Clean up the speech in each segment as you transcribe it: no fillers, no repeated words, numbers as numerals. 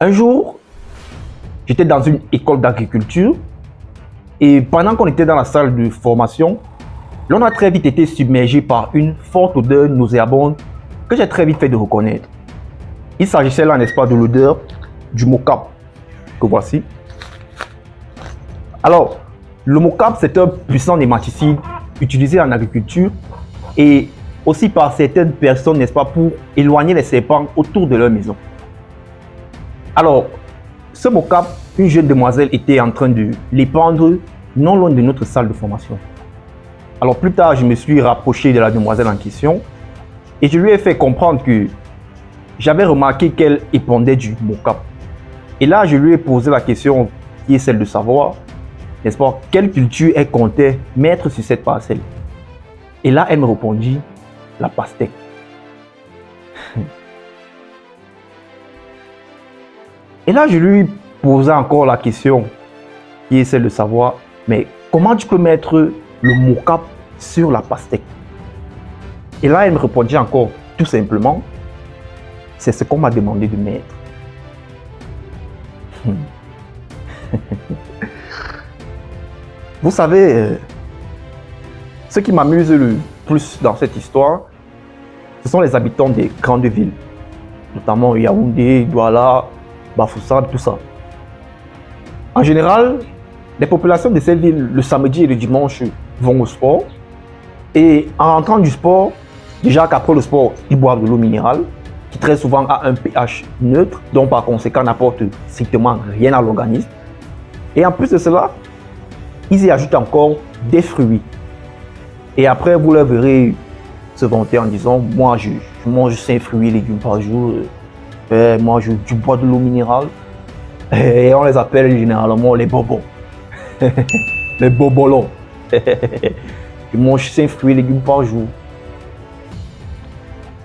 Un jour, j'étais dans une école d'agriculture et pendant qu'on était dans la salle de formation, l'on a très vite été submergé par une forte odeur nauséabonde que j'ai très vite fait de reconnaître. Il s'agissait là, n'est-ce pas, de l'odeur du mocap que voici. Alors, le mocap, c'est un puissant nématicide utilisé en agriculture et aussi par certaines personnes, n'est-ce pas, pour éloigner les serpents autour de leur maison. Alors, ce mocap, une jeune demoiselle était en train de l'épandre non loin de notre salle de formation. Alors plus tard, je me suis rapproché de la demoiselle en question et je lui ai fait comprendre que j'avais remarqué qu'elle épandait du mocap. Et là, je lui ai posé la question qui est celle de savoir, n'est-ce pas, quelle culture elle comptait mettre sur cette parcelle. Et là, elle me répondit, la pastèque. Et là, je lui posais encore la question qui est celle de savoir, mais comment tu peux mettre le mocap sur la pastèque? Et là, elle me répondit encore, tout simplement, c'est ce qu'on m'a demandé de mettre. Vous savez, ce qui m'amuse le plus dans cette histoire, ce sont les habitants des grandes villes, notamment Yaoundé, Douala, Bafoussad, tout ça. En général, les populations de ces villes, le samedi et le dimanche, vont au sport. Et en rentrant du sport, déjà qu'après le sport, ils boivent de l'eau minérale, qui très souvent a un pH neutre, donc par conséquent n'apporte strictement rien à l'organisme. Et en plus de cela, ils y ajoutent encore des fruits. Et après, vous les verrez se vanter en disant, moi je mange 5 fruits et légumes par jour, moi je bois de l'eau minérale. Et on les appelle généralement les bobos. Les bobolons. Je mange 5 fruits et légumes par jour.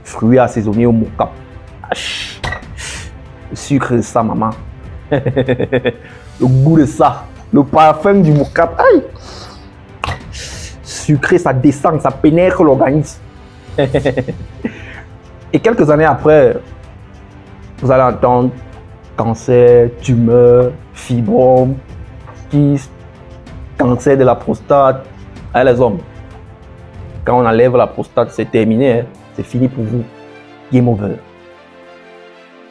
Fruits assaisonnés au mocap. Le sucre de ça, maman. Le goût de ça. Le parfum du mocap. Aïe. Sucré, ça descend, ça pénètre l'organisme. Et quelques années après, vous allez entendre cancer, tumeur, fibrome, kyste, cancer de la prostate. Hein, les hommes, quand on enlève la prostate, c'est terminé, hein, c'est fini pour vous. Game over.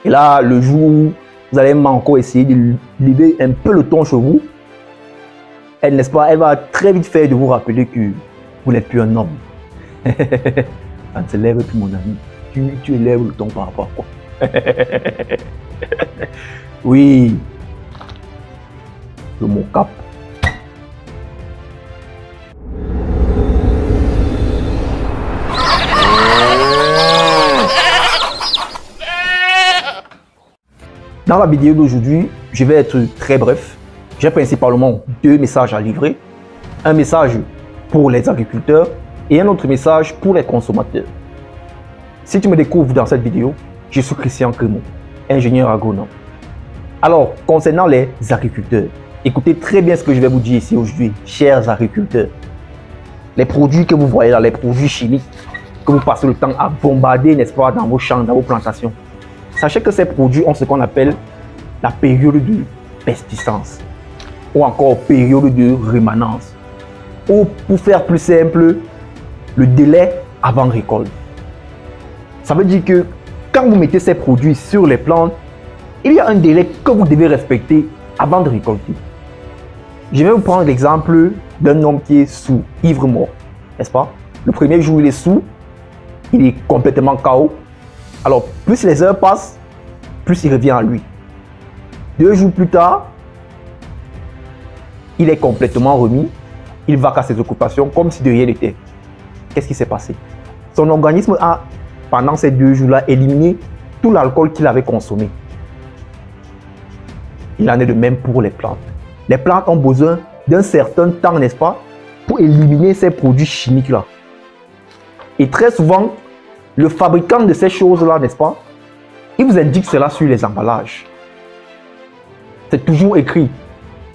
Et là, le jour où vous allez même encore essayer de lever un peu le ton chez vous, elle, n'est-ce pas, elle va très vite faire de vous rappeler que vous n'êtes plus un homme. On ne se lève plus, mon ami. Tu élèves le ton par rapport à quoi? Oui, le mocap. Dans la vidéo d'aujourd'hui, je vais être très bref. J'ai principalement deux messages à livrer. Un message pour les agriculteurs et un autre message pour les consommateurs. Si tu me découvres dans cette vidéo, je suis Christian Crémot, ingénieur agronome. Alors, concernant les agriculteurs, écoutez très bien ce que je vais vous dire ici aujourd'hui, chers agriculteurs. Les produits que vous voyez là, les produits chimiques que vous passez le temps à bombarder, n'est-ce pas, dans vos champs, dans vos plantations, sachez que ces produits ont ce qu'on appelle la période de pestiscence ou encore période de rémanence ou, pour faire plus simple, le délai avant récolte. Ça veut dire que quand vous mettez ces produits sur les plantes, il y a un délai que vous devez respecter avant de récolter. Je vais vous prendre l'exemple d'un homme qui est sourd, ivre-mort, n'est-ce pas? Le premier jour, il est sourd, il est complètement KO. Alors, plus les heures passent, plus il revient à lui. 2 jours plus tard, il est complètement remis, il va à ses occupations comme si de rien n'était. Qu'est-ce qui s'est passé? Son organisme a, pendant ces 2 jours-là, éliminé tout l'alcool qu'il avait consommé. Il en est de même pour les plantes. Les plantes ont besoin d'un certain temps, n'est-ce pas, pour éliminer ces produits chimiques-là. Et très souvent, le fabricant de ces choses-là, n'est-ce pas, il vous indique cela sur les emballages. C'est toujours écrit,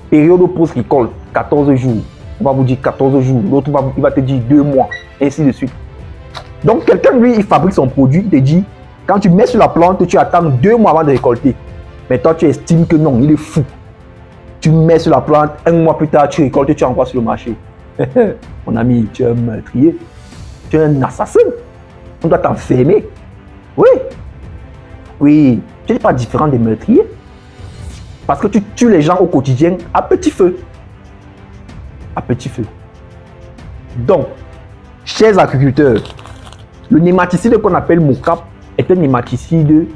période post-récolte, 14 jours. On va vous dire 14 jours, l'autre va te dire 2 mois, ainsi de suite. Donc quelqu'un, lui, il fabrique son produit, il te dit, quand tu mets sur la plante, tu attends 2 mois avant de récolter. Mais toi, tu estimes que non, il est fou. Tu mets sur la plante, un mois plus tard, tu récoltes et tu envoies sur le marché. Mon ami, tu es un meurtrier. Tu es un assassin. On doit t'enfermer. Oui. Oui. Tu n'es pas différent des meurtriers. Parce que tu tues les gens au quotidien à petit feu. À petit feu. Donc, chers agriculteurs, le nématicide qu'on appelle mocap est un nématicide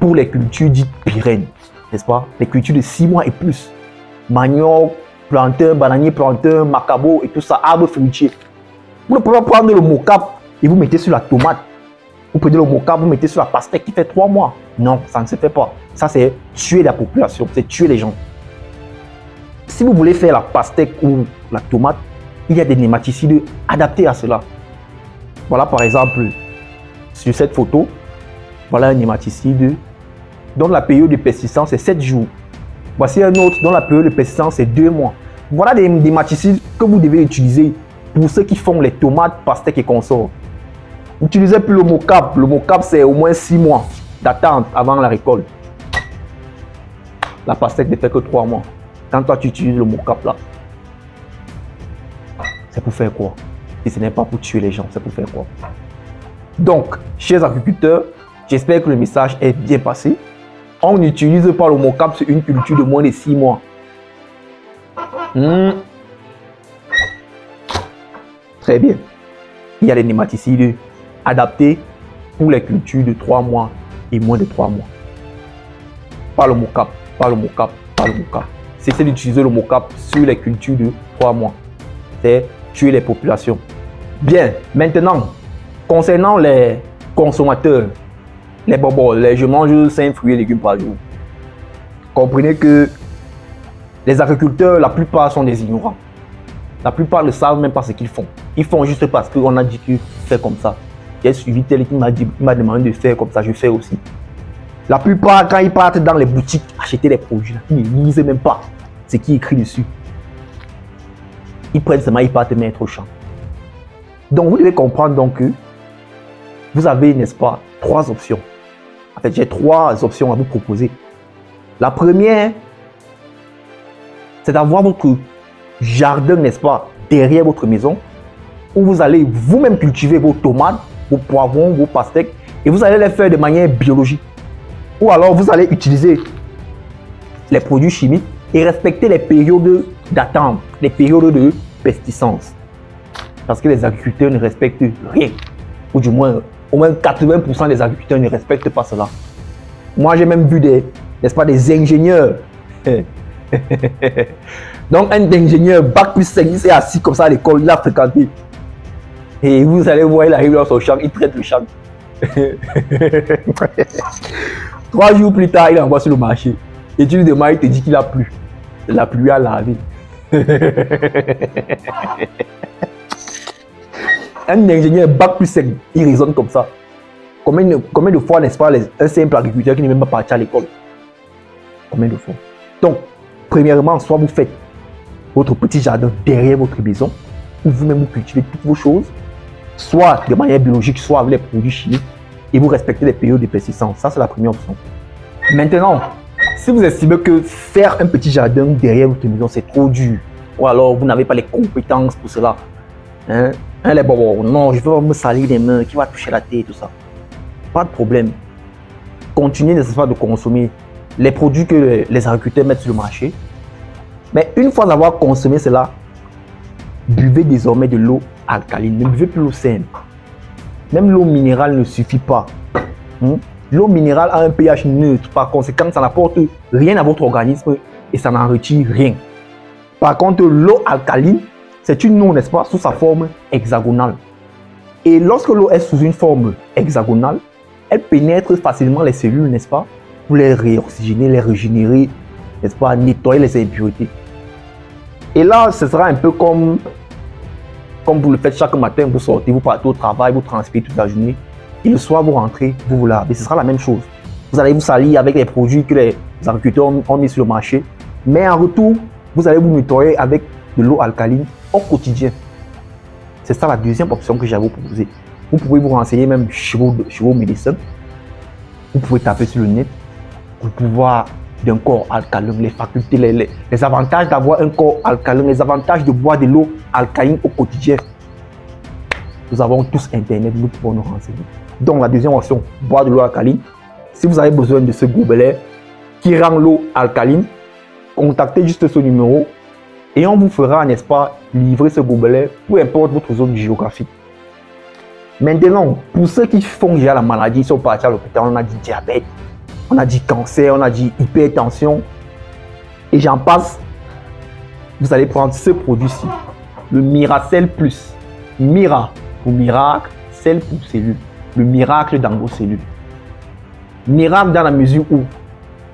pour les cultures dites pérennes, n'est-ce pas? Les cultures de 6 mois et plus. Manioc, plantain, bananier, plantain, macabo et tout ça, arbre fruitier. Vous pouvez prendre le mocap et vous mettez sur la tomate. Vous prenez le mocap, vous mettez sur la pastèque qui fait 3 mois. Non, ça ne se fait pas. Ça, c'est tuer la population, c'est tuer les gens. Si vous voulez faire la pastèque ou la tomate, il y a des nématicides adaptés à cela. Voilà par exemple, sur cette photo, voilà un nématicide dont la période de persistance est 7 jours. Voici un autre dont la période de persistance est 2 mois. Voilà des nématicides que vous devez utiliser pour ceux qui font les tomates, pastèques et consorts. N'utilisez plus le mocap. Le mocap, c'est au moins 6 mois d'attente avant la récolte. La pastèque ne fait que 3 mois. Quand toi, tu utilises le mocap là, c'est pour faire quoi? Et ce n'est pas pour tuer les gens, c'est pour faire quoi? Donc, chers agriculteurs, j'espère que le message est bien passé. On n'utilise pas le mocap sur une culture de moins de 6 mois. Très bien. Il y a des nématicides adaptés pour les cultures de 3 mois et moins de 3 mois. Pas le mocap, pas le mocap, pas le mocap. Cessez d'utiliser le mocap sur les cultures de 3 mois. C'est tuer les populations. Bien, maintenant, concernant les consommateurs, les bobos, je mange 5 fruits et légumes par jour. Comprenez que les agriculteurs, la plupart sont des ignorants. La plupart ne savent même pas ce qu'ils font. Ils font juste parce qu'on a dit que faire comme ça. J'ai suivi tel qui m'a demandé de faire comme ça, je fais aussi. La plupart, quand ils partent dans les boutiques acheter des produits, ils ne lisent même pas ce qui est écrit dessus. Ils prennent seulement, ils partent mettre au champ. Donc, vous devez comprendre donc que vous avez, n'est-ce pas, 3 options. En fait, j'ai 3 options à vous proposer. La première, c'est d'avoir votre jardin, n'est-ce pas, derrière votre maison, où vous allez vous-même cultiver vos tomates, vos poivrons, vos pastèques, et vous allez les faire de manière biologique. Ou alors, vous allez utiliser les produits chimiques et respecter les périodes d'attente, les périodes de pestiscence. Parce que les agriculteurs ne respectent rien. Ou du moins, au moins 80% des agriculteurs ne respectent pas cela. Moi, j'ai même vu des, n'est-ce pas, des ingénieurs. Donc, un ingénieur bac plus 5, il s'est assis comme ça à l'école, il a fréquenté. Et vous allez voir, il arrive dans son champ, il traite le champ. 3 jours plus tard, il envoie sur le marché. Et tu lui demandes, il te dit qu'il a plu. La pluie a lavé. Un ingénieur bac plus 5, il raisonne comme ça. Combien de fois, n'est-ce pas, un simple agriculteur qui n'est même pas parti à l'école? Combien de fois? Donc, premièrement, soit vous faites votre petit jardin derrière votre maison, où vous-même vous cultivez toutes vos choses, soit de manière biologique, soit avec les produits chimiques, et vous respectez les périodes de persistance. Ça, c'est la première option. Maintenant, si vous estimez que faire un petit jardin derrière votre maison, c'est trop dur, ou alors vous n'avez pas les compétences pour cela, hein? Hein, les bobos, non, je veux me salir les mains, qui va toucher la tête, tout ça. Pas de problème. Continuez nécessairement de consommer les produits que les agriculteurs mettent sur le marché. Mais une fois avoir consommé cela, buvez désormais de l'eau alcaline. Ne buvez plus l'eau saine. Même l'eau minérale ne suffit pas. L'eau minérale a un pH neutre, par conséquent, ça n'apporte rien à votre organisme et ça n'en retire rien. Par contre, l'eau alcaline, c'est une eau, n'est-ce pas, sous sa forme hexagonale. Et lorsque l'eau est sous une forme hexagonale, elle pénètre facilement les cellules, n'est-ce pas, pour les réoxygéner, les régénérer, n'est-ce pas, nettoyer les impuretés. Et là, ce sera un peu comme vous le faites chaque matin, vous sortez, vous partez au travail, vous transpirez toute la journée. Et le soir, vous rentrez, vous vous lavez. Ce sera la même chose. Vous allez vous salir avec les produits que les agriculteurs ont mis sur le marché. Mais en retour, vous allez vous nettoyer avec de l'eau alcaline au quotidien. C'est ça la deuxième option que j'avais proposée. Vous pouvez vous renseigner même chez vos médecins. Vous pouvez taper sur le net pour pouvoir d'un corps alcalin, les facultés, les avantages d'avoir un corps alcalin, les avantages de boire de l'eau alcaline au quotidien. Nous avons tous Internet, nous pouvons nous renseigner. Donc la deuxième option, boire de l'eau alcaline. Si vous avez besoin de ce gobelet qui rend l'eau alcaline, contactez juste ce numéro et on vous fera, n'est-ce pas, livrer ce gobelet, peu importe votre zone géographique. Maintenant, pour ceux qui font déjà la maladie, ils sont partis à l'hôpital, on a dit diabète, on a dit cancer, on a dit hypertension, et j'en passe, vous allez prendre ce produit-ci, le Miracel Plus. Mira pour miracle, celle pour cellule, le miracle dans vos cellules. Miracle dans la mesure où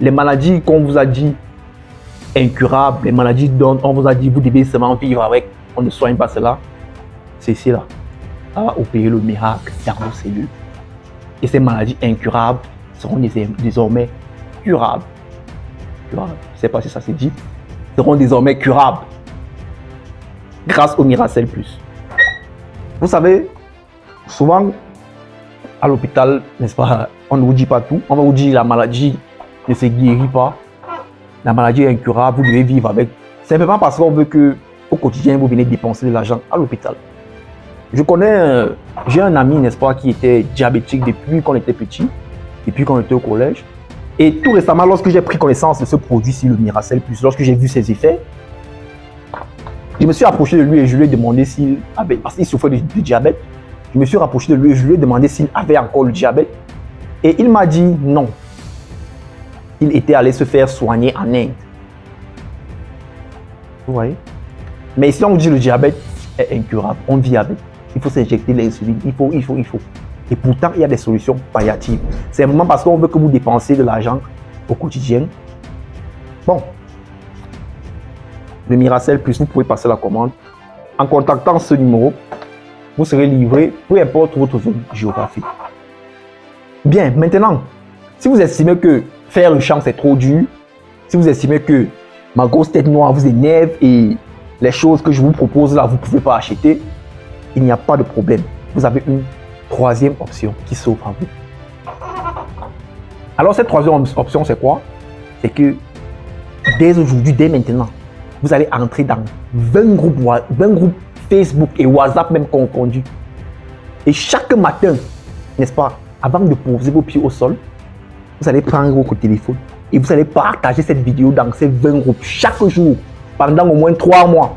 les maladies qu'on vous a dit incurables, les maladies dont on vous a dit vous devez seulement vivre avec, on ne soigne pas cela, c'est cela. Ça va opérer le miracle dans vos cellules. Et ces maladies incurables seront désormais curables. Curables, je ne sais pas si ça se dit. Seront désormais curables grâce au Miracel Plus. Vous savez, souvent à l'hôpital, n'est-ce pas, on ne vous dit pas tout. On va vous dire la maladie ne se guérit pas, la maladie est incurable, vous devez vivre avec. C'est pas parce qu'on veut que au quotidien vous venez dépenser de l'argent à l'hôpital. Je connais, j'ai un ami, n'est-ce pas, qui était diabétique depuis qu'on était petit, depuis qu'on était au collège. Et tout récemment, lorsque j'ai pris connaissance de ce produit-ci, le Miracel Plus, lorsque j'ai vu ses effets, je me suis rapproché de lui et je lui ai demandé s'il avait, parce qu'il souffrait du diabète. Je me suis rapproché de lui et je lui ai demandé s'il avait encore le diabète. Et il m'a dit non. Il était allé se faire soigner en Inde. Vous voyez? Mais ici, on vous dit le diabète est incurable. On vit avec. Il faut s'injecter l'insuline. Il faut. Et pourtant, il y a des solutions palliatives. C'est vraiment parce qu'on veut que vous dépensiez de l'argent au quotidien. Bon. Le Miracel Plus, vous pouvez passer la commande. En contactant ce numéro, vous serez livré, peu importe votre zone géographique. Bien, maintenant, si vous estimez que faire le champ, c'est trop dur, si vous estimez que ma grosse tête noire vous énerve et les choses que je vous propose là, vous ne pouvez pas acheter, il n'y a pas de problème. Vous avez une troisième option qui s'offre à vous. Alors, cette troisième option, c'est quoi? C'est que dès aujourd'hui, dès maintenant, vous allez entrer dans 20 groupes Facebook et WhatsApp même confondus. Et chaque matin, n'est-ce pas, avant de poser vos pieds au sol, vous allez prendre votre téléphone et vous allez partager cette vidéo dans ces 20 groupes chaque jour pendant au moins 3 mois.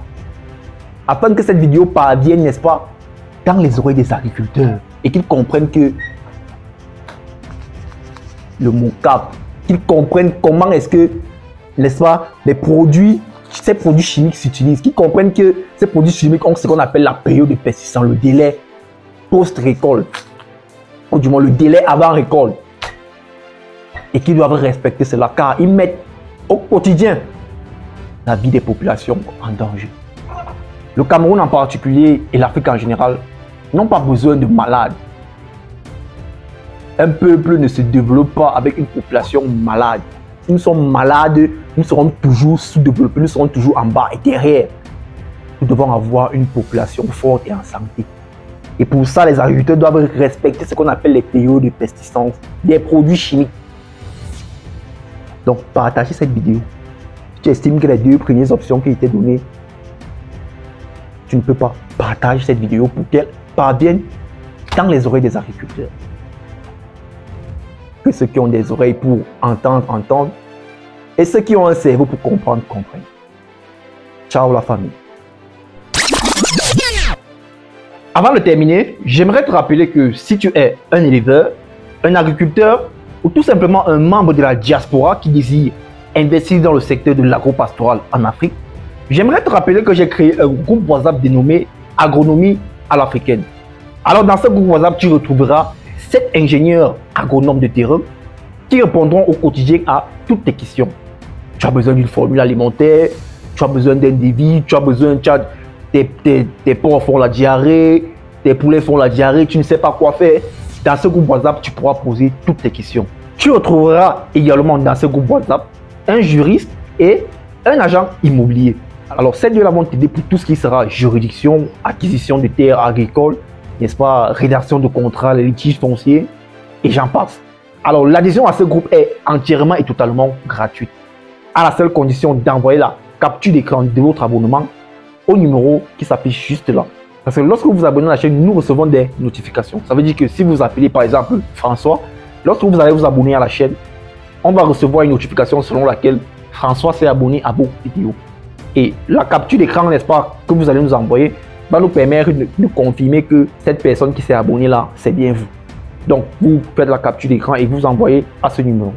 Afin que cette vidéo parvienne, n'est-ce pas, dans les oreilles des agriculteurs et qu'ils comprennent que le mocap, qu'ils comprennent comment est-ce que, n'est-ce pas, les produits, ces produits chimiques s'utilisent, qui comprennent que ces produits chimiques ont ce qu'on appelle la période de persistance, le délai post-récolte, ou du moins le délai avant-récolte, et qui doivent respecter cela, car ils mettent au quotidien la vie des populations en danger. Le Cameroun en particulier et l'Afrique en général n'ont pas besoin de malades. Un peuple ne se développe pas avec une population malade. Nous sommes malades, nous serons toujours sous-développés, nous serons toujours en bas et derrière. Nous devons avoir une population forte et en santé. Et pour ça, les agriculteurs doivent respecter ce qu'on appelle les périodes de pesticence, des produits chimiques. Donc, partagez cette vidéo. Si tu estimes que les deux premières options qui étaient données, tu ne peux pas partager cette vidéo pour qu'elle parvienne dans les oreilles des agriculteurs. Que ceux qui ont des oreilles pour entendre, entendent. Et ceux qui ont un cerveau pour comprendre, comprennent. Ciao la famille. Avant de terminer, j'aimerais te rappeler que si tu es un éleveur, un agriculteur ou tout simplement un membre de la diaspora qui désire investir dans le secteur de l'agropastoral en Afrique, j'aimerais te rappeler que j'ai créé un groupe WhatsApp dénommé Agronomie à l'africaine. Alors dans ce groupe WhatsApp, tu retrouveras 7 ingénieurs agronomes de terrain qui répondront au quotidien à toutes tes questions. Tu as besoin d'une formule alimentaire, tu as besoin d'un débit, tu as besoin, tes porcs font la diarrhée, tes poulets font la diarrhée, tu ne sais pas quoi faire. Dans ce groupe WhatsApp, tu pourras poser toutes tes questions. Tu retrouveras également dans ce groupe WhatsApp un juriste et un agent immobilier. Alors, ces deux-là vont t'aider pour tout ce qui sera juridiction, acquisition de terres agricoles, n'est-ce pas, rédaction de contrats, les litiges fonciers, et j'en passe. Alors, l'adhésion à ce groupe est entièrement et totalement gratuite. à la seule condition d'envoyer la capture d'écran de votre abonnement au numéro qui s'affiche juste là. Parce que lorsque vous vous abonnez à la chaîne, nous recevons des notifications. Ça veut dire que si vous appelez par exemple François, lorsque vous allez vous abonner à la chaîne, on va recevoir une notification selon laquelle François s'est abonné à vos vidéos. Et la capture d'écran, n'est-ce pas, que vous allez nous envoyer, va nous permettre de confirmer que cette personne qui s'est abonnée là, c'est bien vous. Donc, vous faites la capture d'écran et vous envoyez à ce numéro.